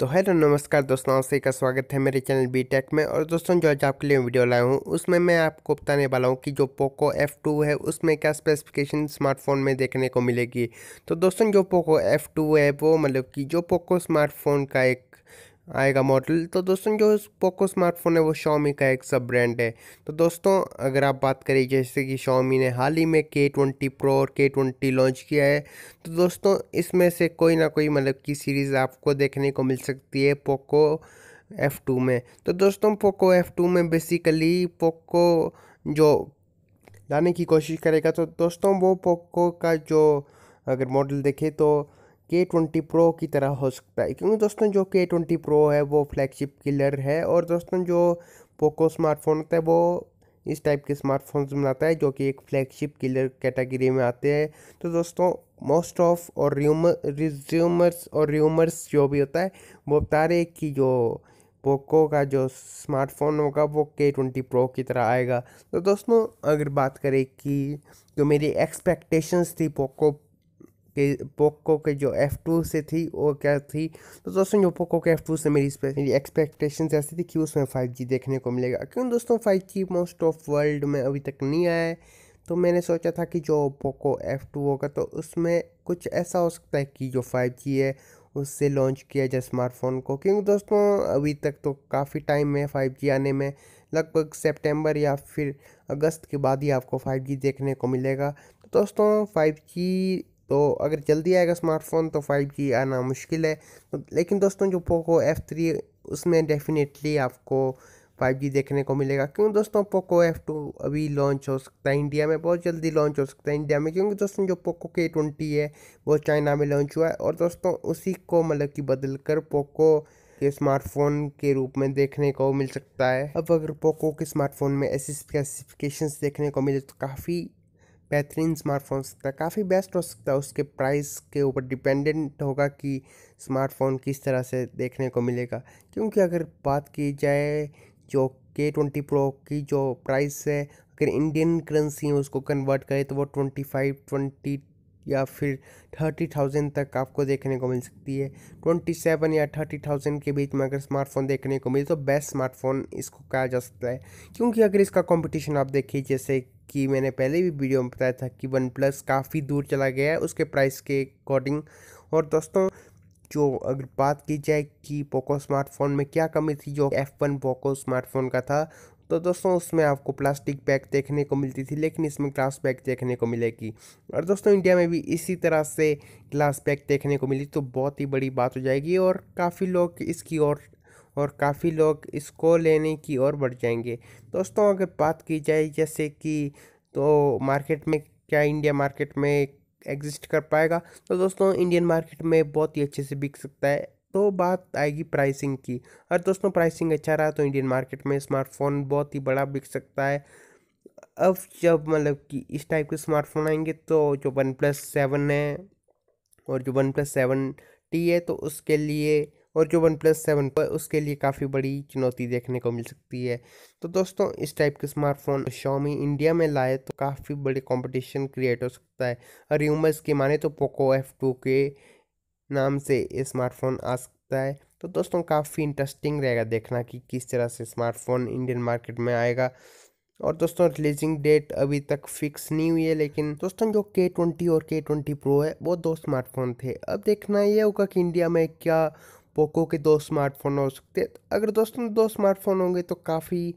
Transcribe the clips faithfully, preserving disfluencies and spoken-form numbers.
तो हेलो नमस्कार दोस्तों, आप सभी का स्वागत है मेरे चैनल बी टेक में। और दोस्तों जो आज आपके लिए वीडियो लाया हूँ उसमें मैं आपको बताने वाला हूँ कि जो पोको एफ टू है उसमें क्या स्पेसिफिकेशन स्मार्टफोन में देखने को मिलेगी। तो दोस्तों जो पोको एफ टू है वो मतलब कि जो पोको स्मार्टफोन का एक आएगा मॉडल, तो दोस्तों जो पोको स्मार्टफोन है वो Xiaomi का एक सब ब्रांड है। तो दोस्तों अगर आप बात करें जैसे कि Xiaomi ने हाल ही में के ट्वेंटी Pro और के ट्वेंटी लॉन्च किया है, तो दोस्तों इसमें से कोई ना कोई मतलब की सीरीज़ आपको देखने को मिल सकती है पोको एफ टू में। तो दोस्तों पोको एफ टू में बेसिकली पोको जो लाने की कोशिश करेगा, तो दोस्तों वो पोको का जो अगर मॉडल देखें तो के ट्वेंटी Pro की तरह हो सकता है, क्योंकि दोस्तों जो के ट्वेंटी Pro है वो फ्लैगशिप किलर है। और दोस्तों जो पोको स्मार्टफोन होता है वो इस टाइप के स्मार्टफोन्स बनाता है जो कि एक फ्लैगशिप किलर कैटेगरी में आते हैं। तो दोस्तों मोस्ट ऑफ और रिज्यूमर्स और र्यूमर्स जो भी होता है वो बता रहे हैं कि जो पोको का जो स्मार्टफोन होगा वो के ट्वेंटी Pro की तरह आएगा। तो दोस्तों अगर बात करें कि जो मेरी एक्सपेक्टेशंस थी पोको के पोको के जो एफ टू से थी वो क्या थी, तो दोस्तों जो पोको के एफ टू से मेरी मेरी एक्सपेक्टेशंस ऐसी थी कि उसमें फाइव जी देखने को मिलेगा, क्योंकि दोस्तों five G most of world में अभी तक नहीं आया है। तो मैंने सोचा था कि जो पोको एफ टू होगा तो उसमें कुछ ऐसा हो सकता है कि जो फाइव जी है उससे लॉन्च किया जाए स्मार्टफोन को, क्योंकि दोस्तों अभी तक तो काफ़ी टाइम है फाइव जी आने में, लगभग सितंबर या फिर अगस्त के बाद ही आपको फाइव जी देखने को मिलेगा। तो दोस्तों फाइव जी तो अगर जल्दी आएगा स्मार्टफोन तो फाइव जी आना मुश्किल है। तो लेकिन दोस्तों जो पोको एफ थ्री उसमें डेफिनेटली आपको फाइव जी देखने को मिलेगा, क्योंकि दोस्तों पोको एफ टू अभी लॉन्च हो सकता है इंडिया में, बहुत जल्दी लॉन्च हो सकता है इंडिया में, क्योंकि दोस्तों जो पोको के ट्वेंटी है वो चाइना में लॉन्च हुआ है। और दोस्तों उसी को मतलब कि बदल कर पोको के स्मार्टफोन के रूप में देखने को मिल सकता है। अब अगर पोको के स्मार्टफोन में ऐसी स्पेसिफिकेशंस देखने को मिले तो काफ़ी बेहतरीन स्मार्टफोन हो सकता है, काफ़ी बेस्ट हो सकता है। उसके प्राइस के ऊपर डिपेंडेंट होगा कि स्मार्टफोन किस तरह से देखने को मिलेगा, क्योंकि अगर बात की जाए जो के ट्वेंटी Pro की जो प्राइस है, अगर इंडियन करेंसी में उसको कन्वर्ट करें तो वो ट्वेंटी फाइव ट्वेंटी या फिर थर्टी थाउजेंड तक आपको देखने को मिल सकती है। ट्वेंटी सेवन या थर्टी थाउजेंड के बीच में अगर स्मार्टफोन देखने को मिले तो बेस्ट स्मार्टफोन इसको कहा जा सकता है, क्योंकि अगर इसका कंपटीशन आप देखिए जैसे कि मैंने पहले भी वीडियो में बताया था कि वन प्लस काफ़ी दूर चला गया है उसके प्राइस के अकॉर्डिंग। और दोस्तों जो अगर बात की जाए कि पोको स्मार्टफोन में क्या कमी थी जो एफ वन पोको स्मार्टफोन का था, तो दोस्तों उसमें आपको प्लास्टिक बैग देखने को मिलती थी, लेकिन इसमें ग्लास बैग देखने को मिलेगी। और दोस्तों इंडिया में भी इसी तरह से ग्लास बैग देखने को मिली तो बहुत ही बड़ी बात हो जाएगी, और काफ़ी लोग इसकी और और काफ़ी लोग इसको लेने की ओर बढ़ जाएंगे। दोस्तों अगर बात की जाए जैसे कि तो मार्केट में क्या इंडिया मार्केट में एग्जिस्ट कर पाएगा, तो दोस्तों इंडियन मार्केट में बहुत ही अच्छे से बिक सकता है। तो बात आएगी प्राइसिंग की, और दोस्तों प्राइसिंग अच्छा रहा तो इंडियन मार्केट में स्मार्टफोन बहुत ही बड़ा बिक सकता है। अब जब मतलब कि इस टाइप के स्मार्टफोन आएंगे तो जो वन प्लस सेवन है और जो वन प्लस सेवन टी है तो उसके लिए और जो वन प्लस सेवन पर उसके लिए काफ़ी बड़ी चुनौती देखने को मिल सकती है। तो दोस्तों इस टाइप के स्मार्टफोन Xiaomi इंडिया में लाए तो काफ़ी बड़े कंपटीशन क्रिएट हो सकता है, और र्यूमर्स के माने तो पोको एफ टू के नाम से ये स्मार्टफोन आ सकता है। तो दोस्तों काफ़ी इंटरेस्टिंग रहेगा देखना कि किस तरह से स्मार्टफोन इंडियन मार्केट में आएगा। और दोस्तों रिलीजिंग डेट अभी तक फिक्स नहीं हुई है, लेकिन दोस्तों जो के ट्वेंटी और के ट्वेंटी Pro है वो दो स्मार्टफोन थे। अब देखना यह होगा कि इंडिया में क्या पोको के दो स्मार्टफोन हो सकते हैं। अगर दोस्तों दो स्मार्टफोन होंगे तो काफ़ी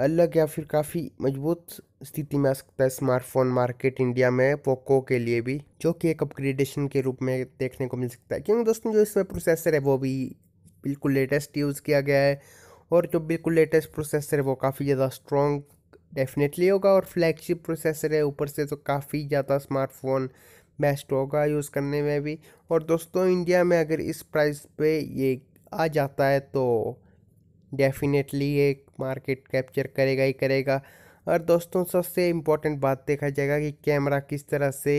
अलग या फिर काफ़ी मजबूत स्थिति में आ सकता है स्मार्टफोन मार्केट इंडिया में पोको के लिए भी, जो कि एक अपग्रेडेशन के रूप में देखने को मिल सकता है, क्योंकि दोस्तों जो इसमें प्रोसेसर है वो भी बिल्कुल लेटेस्ट यूज़ किया गया है, और जो बिल्कुल लेटेस्ट प्रोसेसर है वो काफ़ी ज़्यादा स्ट्रॉन्ग डेफिनेटली होगा, और फ्लैगशिप प्रोसेसर है ऊपर से, तो काफ़ी ज़्यादा स्मार्टफोन बेस्ट होगा यूज़ करने में भी। और दोस्तों इंडिया में अगर इस प्राइस पे ये आ जाता है तो डेफिनेटली ये मार्केट कैप्चर करेगा ही करेगा। और दोस्तों सबसे इम्पोर्टेंट बात देखा जाएगा कि कैमरा किस तरह से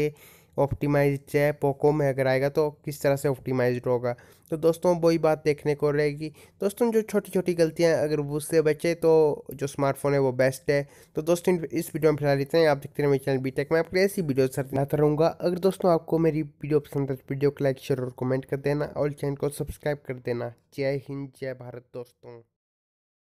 ऑप्टिमाइज्ड है। पोको में अगर आएगा तो किस तरह से ऑप्टिमाइज्ड होगा। तो दोस्तों वही बात देखने को रहेगी। दोस्तों जो छोटी छोटी गलतियां अगर उससे बचे तो जो स्मार्टफोन है वो बेस्ट है। तो दोस्तों इस वीडियो में फिलहाल इतना ही। आप देखते हैं मेरे चैनल बी टेक में, आपको ऐसी वीडियो बनाता रहूँगा। अगर दोस्तों आपको मेरी वीडियो पसंद है तो वीडियो को लाइक शेयर और कमेंट कर देना और चैनल को सब्सक्राइब कर देना। जय हिंद जय भारत दोस्तों।